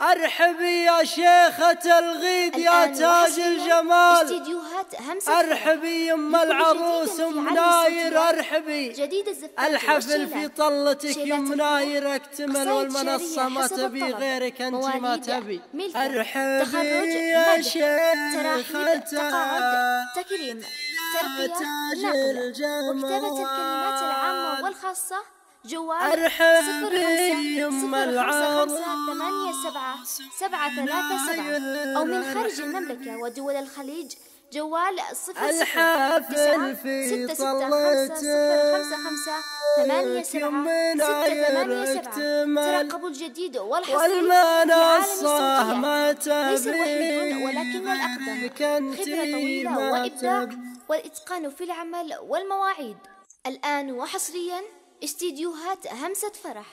أرحبي يا شيخة الغيد يا تاج الجمال، أرحبي يما العروس مناير، أرحبي الحفل في طلتك يمناير، اكتمل والمنصة ما تبي غيرك أنت ما تبي. أرحبي يا شيخة تاج الجمال، وكتابة الكلمات العامة والخاصة جوال 0505587737 أو من خارج المملكة ودول الخليج جوال 009665055877. ترقبوا الجديد والحصري في عالم الصوتيات، ليس الوحيدون ولكن الأقدم، خبرة طويلة وإبداع والإتقان في العمل والمواعيد. الآن وحصريا استديوهات همسة فرح.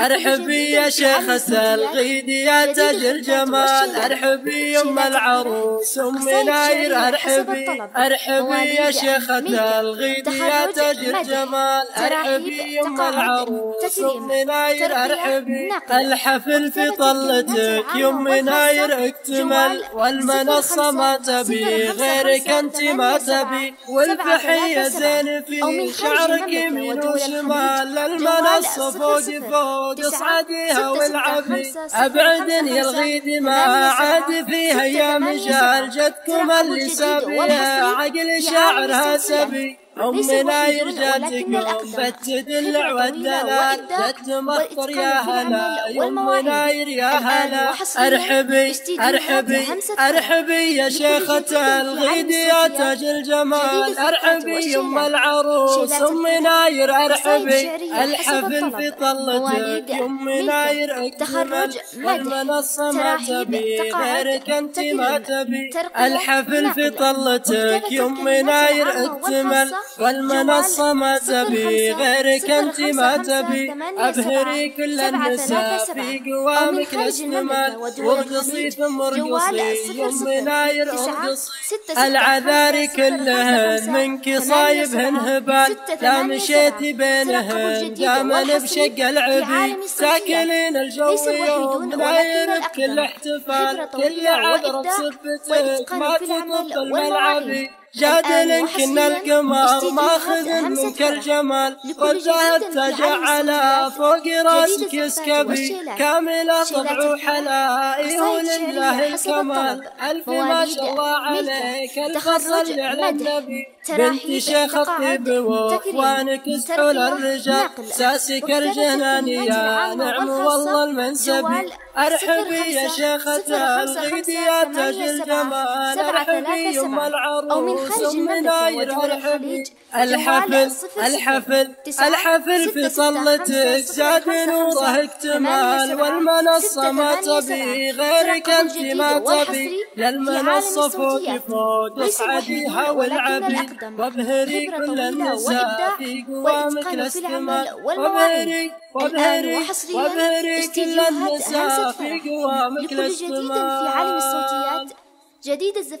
أرحبي يا شيخة الغيد يا تاج الجمال، أرحبي يما العروس مناير، أرحبي يا شيخة الغيد يا تاج الجمال، أرحبي يما العروس مناير، أرحبي الحفل في طلتك يم مناير، اكتمل والمنصة ما تبي غيرك أنت ما تبي، والفحية زين في شعرك يمين وشمال، المنصة فوق فوق تصعديها والعبي، أبعدني الغيد ما عاد فيها يا مشال، جدكم اللي سابيها عقل شاعرها سبي، مناير جاتك وفت الدلع والدلال، جت مخطر يا هلا يم مناير يا هلا. أرحبي يا شيخة الغيد يا تاج الجمال، أرحبي يم العروس مناير، أرحبي الحفل في طلتك يم مناير، اكتمل والمنصة ما تبي غيرك أنت ما تبي، الحفل في طلتك يم مناير، اكتمل والمنصة ما تبي غيرك أنت ما تبي، أبهري كل النساء في قوامك لشنمال، وارقصي ثم ارقصي يم مناير ارقصي، العذاري كلهن منك صايبهن هبال، لا مشيتي بينهن دامن بشق العبي، ساكنين الجو يوم مناير بكل احتفال، كل عذرة بسبتك ما تطب الملعبي، جادل كنا القمر ماخذ منك الجمال، وجهت تجعلها فوق راسك يسكبي، كاملة طبع وحلائي ولله الكمال، ألف ما شاء الله عليك الفصل على النبي، بنت شيخ الطيب واخوانك سحول الرجال، ساسك الجناني يا نعم والله المنسبي. أرحبي يا شيخة الغيد يا تاج الجمال، أرحبي يم العروس مناير، أرحبي الحفل في طلتك زاد نوره اكتمال، والمنصة ما تبي غيرك أنت ما تبي، للمنصة فوق اصعديها والعبي، وابهري كل النساء في قوامك لاستمال، وابهري كل النساء في قوامك لاستمال. لكل جديد في عالم الصوتيات جديد الزفاف.